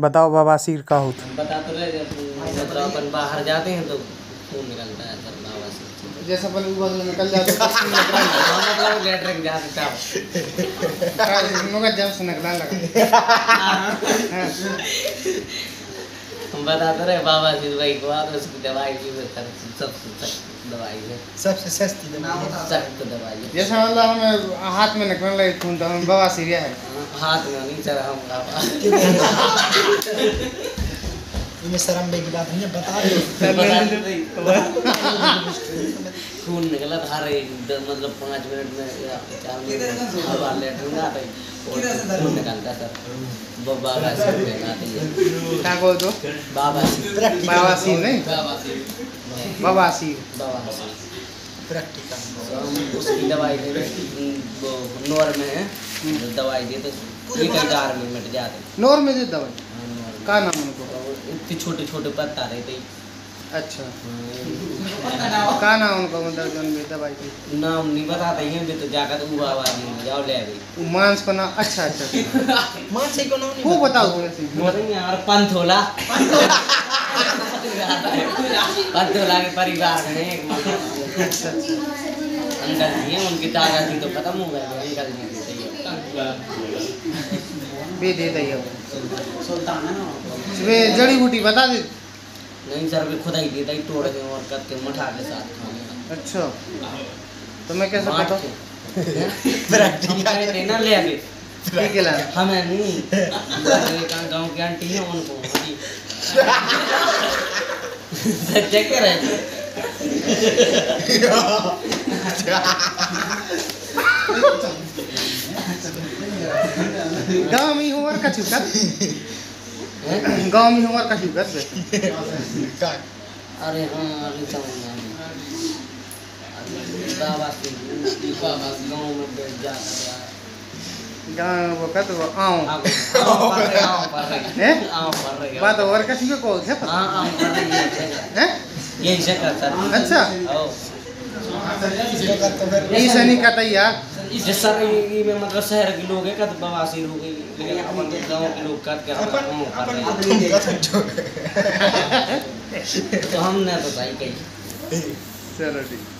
बताओ बवासीर का होता है, बता तो रहे अपन बाहर जाते हैं तो खून निकलता है तब बवासीर, जैसे अपन बगल निकल जाते मतलब लेटरिन जा सकता है मुंह का जब सुनकला लगा हम बताते रहे बवासीर भाई को और उसकी दवाई भी सबसे दवाई है, सबसे सस्ती दवाई है, जैसे मतलब हम हाथ में निकलने लगे खून तो हम बवासीर है, हाथ में नहीं चढ़ाऊंगा शर्म बेगिला नहीं बता रहे खून निकला था रे मतलब 5 मिनट में या 4 मिनट में हवा लेटूंगा भाई और खून निकलता सर बाबा से निकालते हैं क्या बोल दो बाबा सी नहीं बाबा सी प्रैक्टिकल उसकी दवाई दे वो नोर में है दवाई दे तो पूरी कार में मिट जाते नोर में जो दवाई का नाम उनको इतने छोटे छोटे पत्ता रहते अच्छा का नाम उनको मतलब जो में दवाई दे नाम नहीं बताते हैं भी तो जाकर तो बाबा जी जाओ ले भाई मांस को नाम अच्छा मांस को नाम नहीं वो बताओ नहीं यार पंथोला पंथोला के परिवार में एक अंकल जी हैं उनकी ताकत तो खत्म हो गई अंकल जी दे जड़ी बूटी बता दे नहीं सर भी खुद ही देता ही तोड़ के और कट के मठा के साथ खाने अच्छा तो मैं कैसे पता प्रैक्टिकल लेना ले आगे ठीक है ला हमें नहीं गांव की आंटी है उनको सच्चे कह रहे गाँव में होवर का चुकर अरे हाँ गाँव में बैठ जाता गाँव वो कहते हो आओ बात और का चुके कौन से ये अच्छा नहीं कहता यार सर में मतलब शहर के लोग है कद बवासीर हो गई लेकिन गाँव के लोग कद के हमने तो सही कही चलो ठीक